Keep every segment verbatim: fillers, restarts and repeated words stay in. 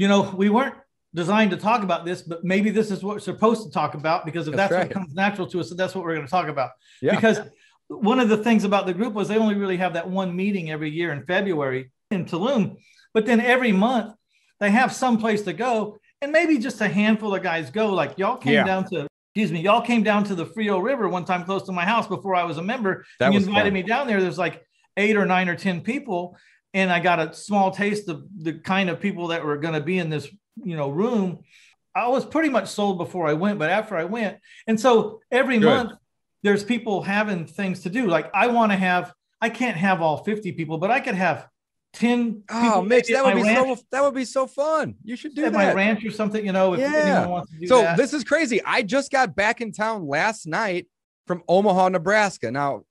you know, we weren't designed to talk about this, but maybe this is what we're supposed to talk about, because if that's, that's right. what comes natural to us, so that's what we're going to talk about. Yeah. Because one of the things about the group was they only really have that one meeting every year in February in Tulum, but then every month they have some place to go. And maybe just a handful of guys go, like y'all came yeah. down to, excuse me, y'all came down to the Frio River one time close to my house before I was a member. That and you invited fun. me down there. There's like eight or nine or ten people. And I got a small taste of the kind of people that were going to be in this, you know, room. I was pretty much sold before I went, but after I went. And so every Good. month there's people having things to do. Like I want to have, I can't have all fifty people, but I could have ten. Oh, Mitch, that would be ranch. so that would be so fun. You should do at that. My ranch or something, you know, if yeah. anyone wants to do so that. This is crazy. I just got back in town last night from Omaha, Nebraska. Now,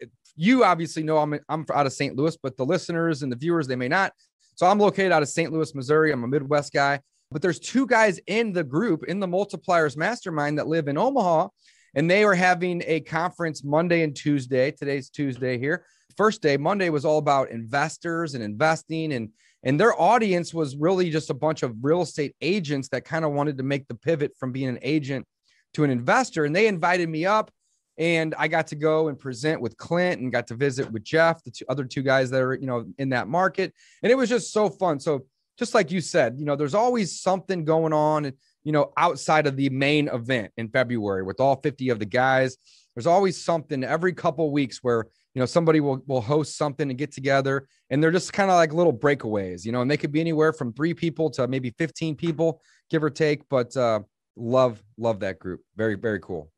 you obviously know I'm I'm out of Saint Louis, but the listeners and the viewers, they may not. So I'm located out of Saint Louis, Missouri. I'm a Midwest guy, but there's two guys in the group in the Multipliers Mastermind that live in Omaha, and they are having a conference Monday and Tuesday. Today's Tuesday here. First day, Monday, was all about investors and investing, and and their audience was really just a bunch of real estate agents that kind of wanted to make the pivot from being an agent to an investor. And they invited me up, and I got to go and present with Clint and got to visit with Jeff, the two, other two guys that are, you know, in that market. And it was just so fun. So just like you said, you know, there's always something going on, you know, outside of the main event in February with all fifty of the guys. There's always something every couple of weeks where, you know, somebody will, will host something and get together, and they're just kind of like little breakaways, you know, and they could be anywhere from three people to maybe fifteen people, give or take. But uh, love, love that group. Very, very cool.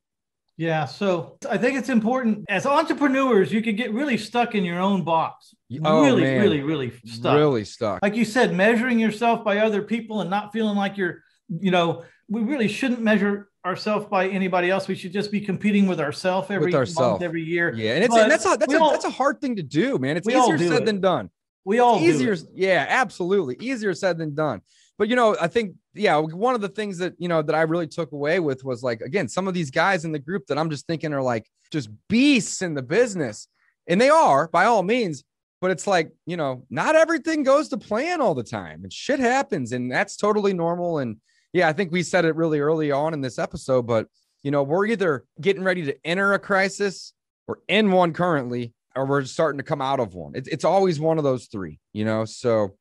Yeah. So I think it's important as entrepreneurs, you can get really stuck in your own box. Oh, really, man. really, really stuck. Really stuck. Like you said, measuring yourself by other people and not feeling like you're, you know, we really shouldn't measure ourselves by anybody else. We should just be competing with ourselves every with month, every year. Yeah. And, it's, and that's, a, that's, a, all, that's a hard thing to do, man. It's easier said it. than done. We all it's easier. Do it. Yeah, absolutely. Easier said than done. But, you know, I think, yeah, one of the things that, you know, that I really took away with was like, again, some of these guys in the group that I'm just thinking are like just beasts in the business, and they are by all means, but it's like, you know, not everything goes to plan all the time, and shit happens, and that's totally normal. And yeah, I think we said it really early on in this episode, but, you know, we're either getting ready to enter a crisis, or in one currently, or we're starting to come out of one. It's, it's always one of those three, you know, so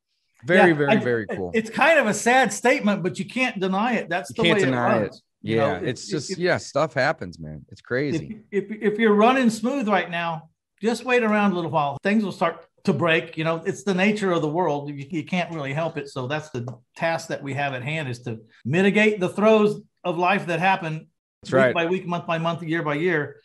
very, yeah, very, I, very cool. It's kind of a sad statement, but you can't deny it. That's you the can't way deny it, it. Yeah, you know, it's if, just, if, yeah, stuff happens, man. It's crazy. If, if, if you're running smooth right now, just wait around a little while. Things will start to break. You know, it's the nature of the world. You, you can't really help it. So that's the task that we have at hand, is to mitigate the throes of life that happen that's week right. by week, month by month, year by year.